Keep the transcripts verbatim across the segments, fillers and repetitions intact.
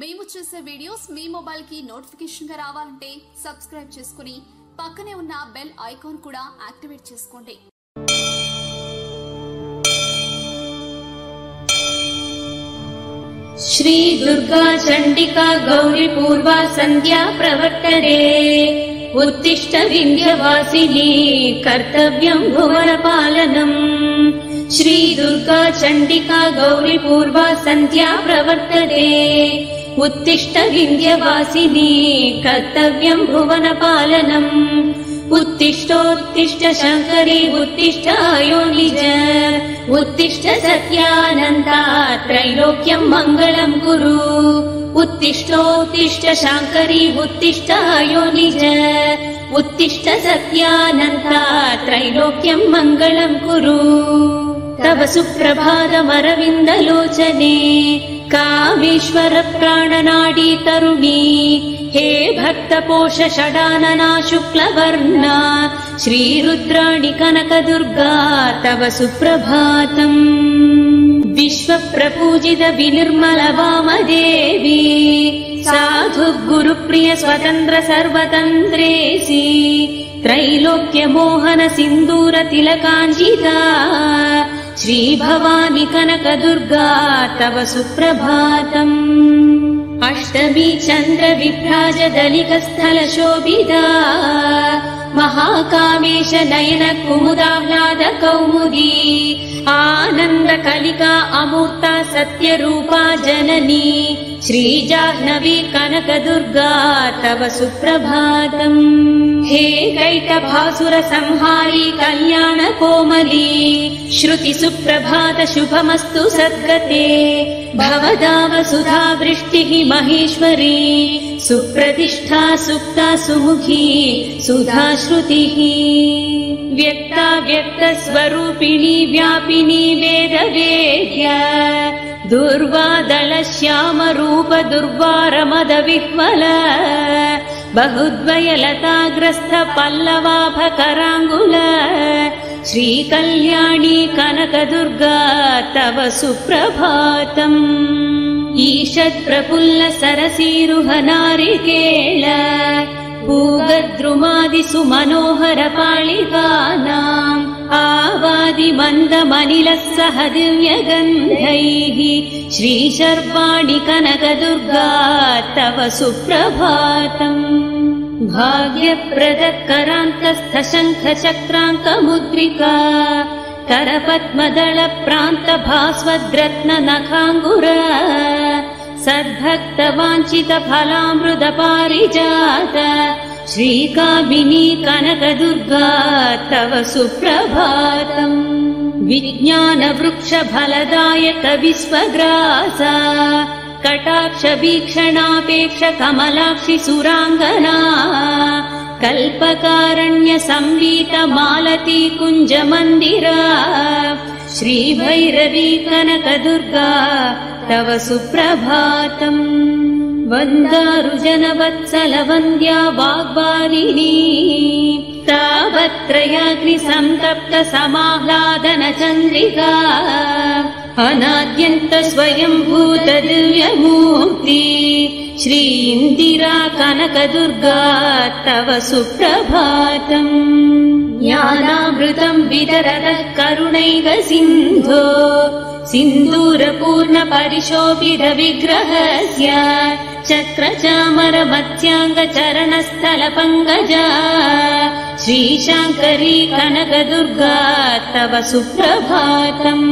మేము చేసే వీడియోస్ మీ మొబైల్ కి నోటిఫికేషన్ గా రావాలంటే సబ్స్క్రైబ్ చేసుకుని పక్కనే ఉన్న బెల్ ఐకాన్ కూడా యాక్టివేట్ చేసుకోండి. శ్రీ దుర్గా చండికా గౌరీ పూర్వ సంధ్యా ప్రవర్తనే ఉత్తిష్ట వింధ్యవాసిని కర్తవ్యం భువన పాలనం. శ్రీ దుర్గా చండికా గౌరీ పూర్వ సంధ్యా ప్రవర్తనే उत्तिष्ठ विन्ध्यवासिनी कर्तव्यं भुवन पालनम्. उत्तिष्ठोत्तिष्ठ शंकरी उत्तिष्ठ योनिज उत्तिष्ठ सत्यानन्दा त्रैलोक्यं मंगलं कुरु. उत्तिष्ठोत्तिष्ठ शंकरी उत्तिष्ठ योनिज उत्तिष्ठ सत्यानन्दा त्रैलोक्यं मंगलं कुरु. तव सुप्रभातमरविन्दलोचने कामेश्वर प्राणनाडी तरुणी हे भक्तपोष षडानना शुक्लवर्णा श्रीरुद्राणि कनकदुर्गा तव सुप्रभातम्. विश्वप्रपूजित विनिर्मल वामदेवी साधु गुरुप्रिय स्वतंत्र सर्वतन्त्रेसी त्रैलोक्य मोहन सिंदूर तिलकांजिता श्री भवानी कनक दुर्गा तव सुप्रभातम्. अष्टमी चंद्र विभ्राज दलिक स्थल शोभिता महाकामेश नयन कुमुदाह्लाद कौमुदी आनंद कलिका अमूर्ता सत्य रूपा जननी श्री जाह्नवी कनक दुर्गा तव सुप्रभातम्. हे कैटभासुर संहारी कल्याण कोमली श्रुति सुप्रभात शुभमस्तु सद्गते भवदाव सुधा वृष्टिः महेश्वरी सुप्रतिष्ठा सुप्ता सुमुखी सुधा श्रुतिः. व्यक्ता व्यक्त स्वरूपिणी व्यापिनी वेदवेद्या दुर्वादल श्याम रूप दुर्वारमद विह्वल बहुद्वय लताग्रस्थ पल्लवाभ करांगुल श्री कल्याणी कनक दुर्गा तव सुप्रभातम्. ईषत् प्रफुल्ल सरसीरुह नारिकेल पूगद्रुमादि सुमनोहर पालिकानाम् आवादि मंद मनिलः सह दिव्य गन्धैः श्री शर्वाणि कनक दुर्गा तव सुप्रभातम्. भाग्यप्रद करान्तस्थ शङ्ख चक्रान्त मुद्रिका करपद्मदल प्रान्त भास्वद्रत्न नखाङ्गुरा सद्भक्त वाञ्छित फलामृत पारिजात श्रीकामिनी कनक दुर्गा तव सुप्रभातम्. विज्ञान वृक्ष फलदायक विश्वग्रासा कटाक्ष वीक्षणापेक्ष कमलाक्षि सुरांगना कल्पकारण्य संवीत मालती कुंज मंदिरा श्री भैरवी कनक दुर्गा तव सुप्रभातम्. वन्दारु जनवत्सल वन्द्या वाग्वारिणी तावत्रयाग्नि संतप्त समाह्लादन चन्द्रिका अनाद्यन्त स्वयंभूत दिव्यमूर्ति श्री इन्दिरा कनक दुर्गा तव सुप्रभातम्. ज्ञानामृतं विदरतः करुणैव सिन्धो सिन्दूरपूर्ण परिशोभित विग्रहस्य चक्रचामर मध्याङ्ग चरणस्थल पङ्कजा श्री शङ्करी कनक दुर्गा तव सुप्रभातम्.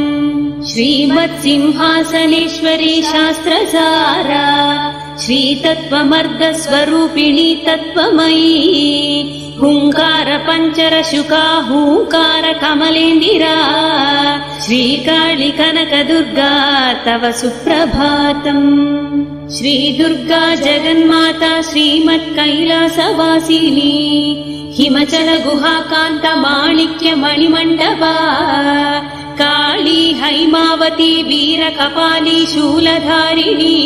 श्रीमत्सिंहासनेश्वरी शास्त्रसारा श्रीतत्त्वमर्गस्वरूपिणी तत्त्वमयी हुंकार पंचर शुका हुंकार कमलेंदिरा श्रीकाली कनक दुर्गा तव सुप्रभातम्. श्री दुर्गा जगन्माता श्रीमत् कैलासवासिनी हिमचल गुहा कांता माणिक्य मणिमंडपा काली हैमावती वीर कपाली शूलधारिणी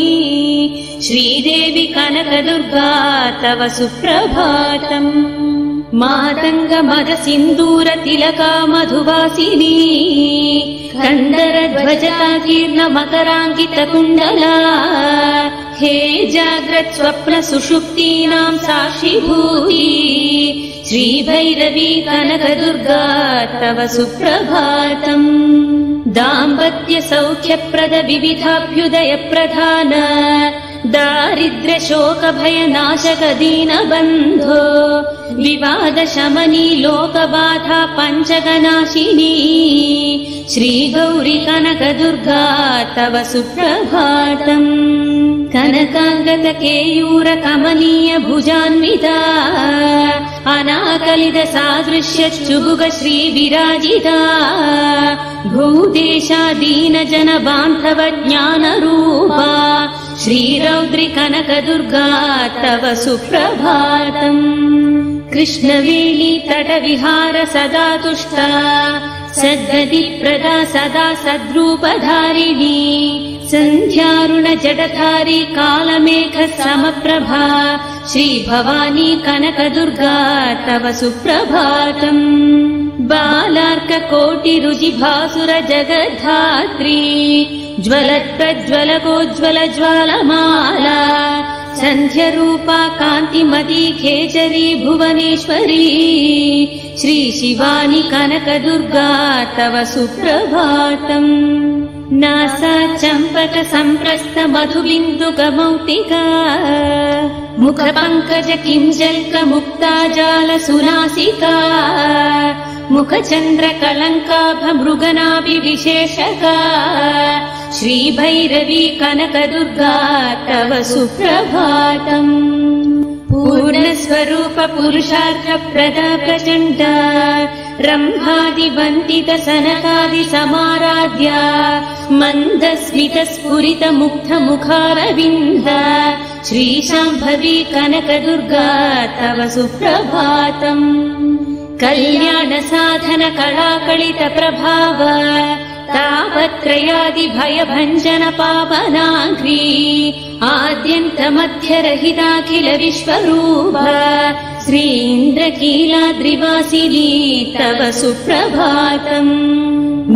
श्रीदेवी कनक दुर्गा तव सुप्रभातम्. मातंग मद सिंदूर तिलका मधुवासिनी खंडर ध्वजता जीर्ण मकरांकित कुंडला मध्ये जाग्रत् स्वप्न सुषुप्तीनां साक्षिभूति श्री भैरवी कनक दुर्गा तव सुप्रभातम्। दाम्पत्य सौख्य प्रद विविधाभ्युदय प्रधान दारिद्र्य शोक भय नाशक दीन बंधो विवाद शमनी लोक बाधा पंचगनाशिनी श्री गौरी कनक दुर्गा तव सुप्रभातम्। कनकांगत केयूर कमनीय भुजान्विता अनाकलित सादृश्य चुबुग श्री विराजिता भूदेशा दीन जन बांधव ज्ञान रूपा श्री रौद्रि कनक दुर्गा तव सुप्रभातम्। कृष्णवेणी तट विहार सदा तुष्टा सद्गति प्रदा सदा सद्रूपधारिणी सन्ध्यारुण जडधारी कालमेघ समप्रभा श्री भवानी कनक दुर्गा तव सुप्रभातम्। बालार्क कोटि रुजि भासुर जगद्धात्री ज्वलत्प्रज्वलकोज्ज्वल ज्वालमाला संध्या रूपा कांतिमती खेचरी भुवनेश्वरी श्री शिवानी कनक दुर्गा तव सुप्रभातम्। नासा चंपक संप्रस्थ मधुबिंदु गमौतिका मुख पंकज किंजल्क मुक्ता जाल सुनासिका मुख चंद्र कलंकाभ मृगनाभि विशेषका श्री भैरवी कनक दुर्गा तव सुप्रभातम्। पूर्ण स्वरूप पुरुषार्थ प्रदा प्रचंड रंभादि वंदित सनकादि समाराध्या मंदस्मित स्फुरित मुग्ध मुखारविंद श्री शांभवी कनक दुर्गा तव सुप्रभातम्। कल्याण साधन कलाकलित प्रभाव तावत्रयादि भय भंजन पावनाग्री आद्यंत मध्य रहिताखिल विश्वरूप श्री इंद्रकीलाद्रिवासिनी तव सुप्रभातम्।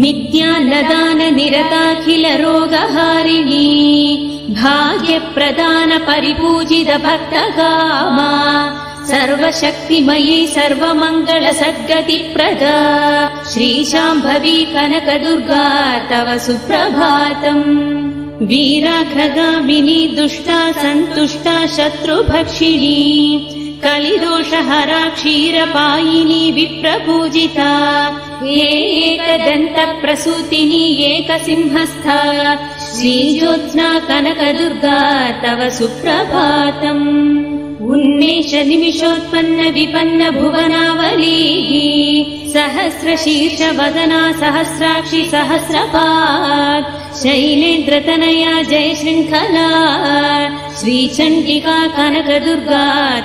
मिथ्यानदान निरताखिल रोगहारिणी भाग्य प्रदान परिपूजित भक्तकामा सर्वशक्तिमयी सर्वमंगल सद्गति प्रदा श्री शांभवी कनक दुर्गा तव सुप्रभातम्। वीराग्रगामिनी दुष्टा संतुष्टा शत्रुभक्षिणी कलिदोषहरा क्षीरपायिनी विप्रपूजिता एकदंत प्रसूतिनी एकसिंहस्था श्री ज्योत्स्ना कनक दुर्गा तव सुप्रभातम्। उन्मेष निमिषोत्पन्न विपन्न भुवनावली सहस्र शीर्ष वदना सहस्राक्षि सहस्रपाद शैलेन्द्र तनया जय श्रृंखला श्री चंडिका कनक दुर्गा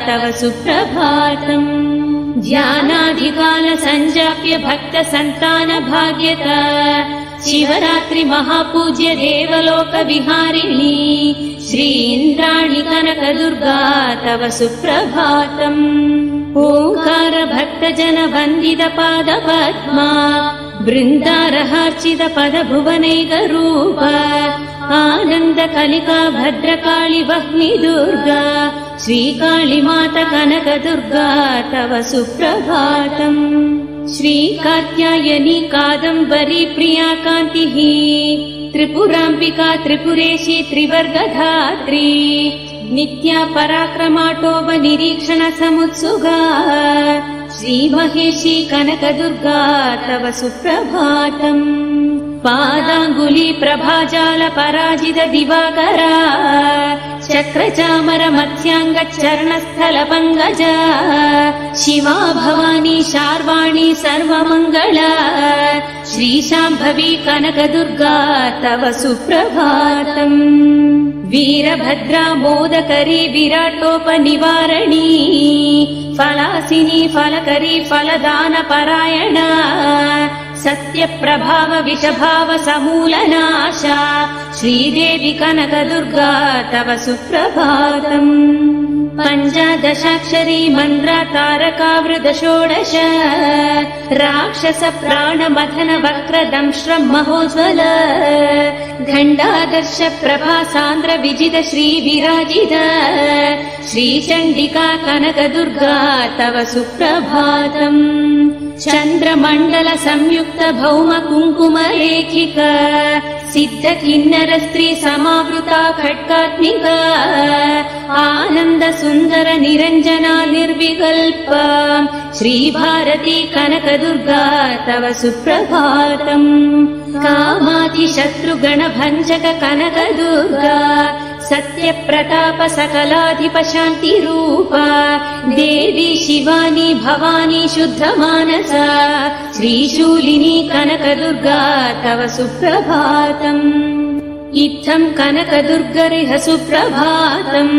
तव सुप्रभातम्। ध्यानाधिकाल संजाप्य भक्त संतान भाग्यता शिवरात्रि महापूज्य देवलोक विहारिणी श्री इंद्राणी कनक दुर्गा तव सुप्रभातम्। ओंकार भक्त जन वंदित पाद पद्मा बृंदारहार्चित पद भुवनैक रूप आनंद कलिका भद्रकाली वह्नि दुर्गा श्री काली माता कनक दुर्गा तव सुप्रभातम्। श्री कात्यायनी कादंबरी प्रिया कांति त्रिपुरांबिका त्रिपुरेशी त्रिवर्गधात्री नित्या पराक्रमाटोप निरीक्षण समुत्सुगा श्री महेशी कनक दुर्गा तव सुप्रभातम्। पादांगुली प्रभाजाल पराजित दिवाकरा चक्रचामर मत्स्यांग चरणस्थल पंगज शिवा भवानी शार्वाणी सर्वमंगला श्री शांभवी कनक दुर्गा तव सुप्रभातम्। वीरभद्रा मोदकरी विराटोपनिवारणी फलासिनी फलकरी फलदान परायणा सत्य प्रभाव विषभाव समूलनाशा श्रीदेवी कनक दुर्गा तव सुप्रभातम्। पञ्चादशाक्षरी मन्द्रातारकावृतषोडश राक्षस प्राणमथन वक्रदंश्रं महोज्ज्वल घण्टादर्श प्रभा सान्द्र विजित श्रीविराजित श्रीचण्डिका कनकदुर्गा तव सुप्रभातम् चन्द्रमण्डल संयुक्त भौम कुङ्कुम लेखिका सिद्ध किन्नर स्त्री समावृता खट्कात्मिका आनन्द सुन्दर निरञ्जना निर्विकल्प श्रीभारती कनकदुर्गा तव सुप्रभातम् कामाति शत्रुगण भञ्जक कनकदुर्गा सत्यप्रताप सकलाधिप शान्तिरूपा देवी शिवानी भवानी शुद्धमानसा श्रीशूलिनी कनकदुर्गा तव सुप्रभातम् इत्थं कनकदुर्गरिह सुप्रभातम्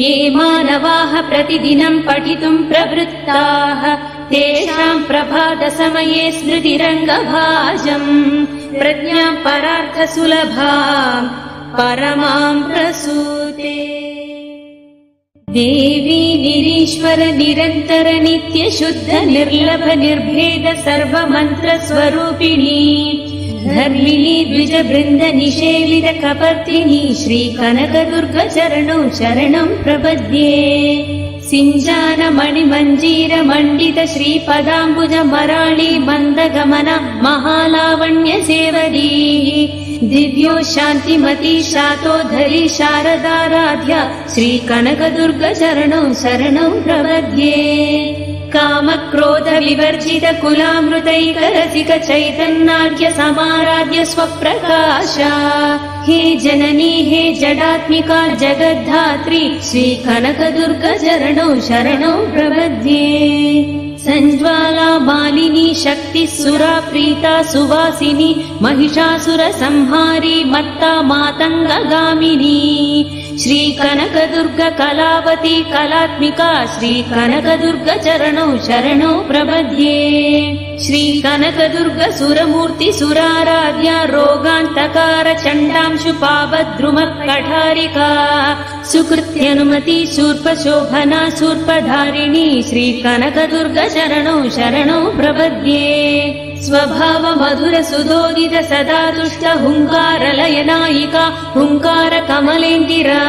ये मानवाः प्रतिदिनं पठितुं प्रवृत्ताः तेषां प्रभातसमये स्मृतिरङ्गभाजम् प्रज्ञां परार्थसुलभाम् परमां प्रसूते देवी निरीश्वर निरन्तर नित्यशुद्ध निर्लभ निर्भेद सर्वमन्त्रस्वरूपिणी धर्मिणी द्विजबृन्द निषेवित कपर्तिनी श्रीकनकदुर्गचरणौ शरणं प्रपद्ये सिञ्जान मणिमञ्जीर मण्डित श्रीपदाम्बुज मराळी मन्दगमन महालावण्य सेवदी दिव्यो शान्तिमती शातोधरी शारदाराध्या श्रीकनकदुर्ग चरणौ शरणौ प्रपद्ये कामक्रोध विवर्जित कुलामृतैक रसिक चैतन्यार्घ्य समाराध्य स्वप्रकाशा हे जननी हे जडात्मिका जगद्धात्री श्रीकनकदुर्ग चरणौ शरणौ प्रपद्ये सञ्ज्वाला मालिनी शक्तिः सुरा प्रीता सुवासिनी महिषासुर संहारी मत्ता मातङ्गगामिनी श्रीकनकदुर्ग कलावती कलात्मिका श्रीकनकदुर्ग चरणौ शरणौ प्रपद्ये श्रीकनकदुर्ग सुरमूर्ति सुराराध्या रोगान्तकार चण्डांशु पापद्रुम कठारिका सुकृत्यनुमति शूर्पशोभना शूर्पधारिणी श्रीकनकदुर्ग शरणौ शरणौ प्रपद्ये स्वभाव मधुर सुदोदित सदा दुष्ट हुंकार लयनायिका हुंकार कमलेन्दिरा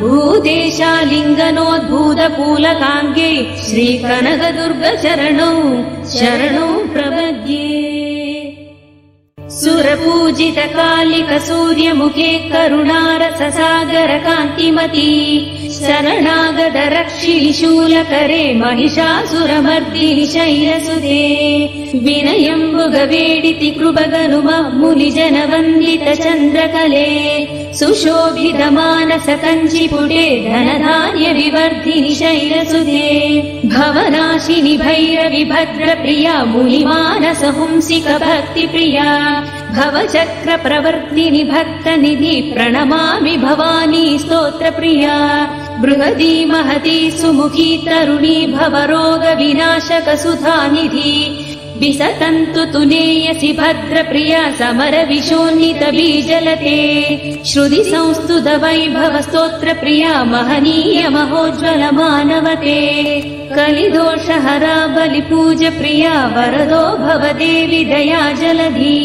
भूदेशा लिङ्गनोद्भूत पूलकाङ्गे श्रीकनकदुर्ग चरणौ शरणौ प्रपद्ये सुरपूजित कालिक सूर्यमुखे करुणारस सागर कान्तिमती शरणागत रक्षिणि शूलकरे महिषासुरमर्दिनि शैलसुते विनयम्बुगवेडिति कृपगनुम मुनिजनवन्दित चन्द्रकले सुशोभित मानस कञ्चिपुटे धनधान्य विवर्धिनि शैलसुते भवनाशिनि भैरवि भद्रप्रिया मुनिमानस हुंसिक भक्तिप्रिया भवचक्र प्रवर्तिनि भक्तनिधि प्रणमामि भवानी स्तोत्रप्रिया बृहदी महती सुमुखी तरुणी भवरोग विनाशक सुधानिधि विसतन्तु तुनेयसि भद्रप्रिया समर विशोन्नित बीजलते श्रुति संस्तुत वैभव स्तोत्रप्रिया महनीय महोज्ज्वल मानवते कलिदोषहरा बलिपूज प्रिया वरदो भवदेवि दया जलधि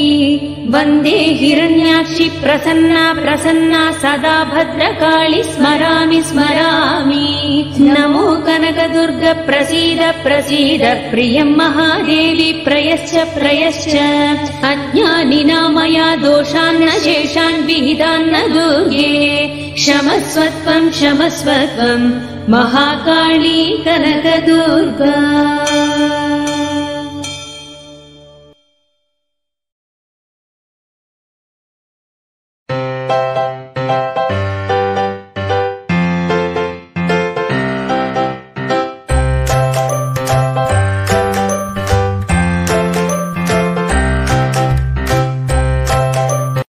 वन्दे हिरण्याक्षि प्रसन्ना प्रसन्ना सदा भद्रकाळि स्मरामि स्मरामि नमो कनकदुर्ग प्रसीद प्रसीद प्रियं महादेवि प्रयश्च प्रयश्च अज्ञानिना मया दोषान्न शेषान् विहितान्न दुर्गे क्षमस्वत्वं क्षमस्वत्वं महाकाली कनकदुर्गा।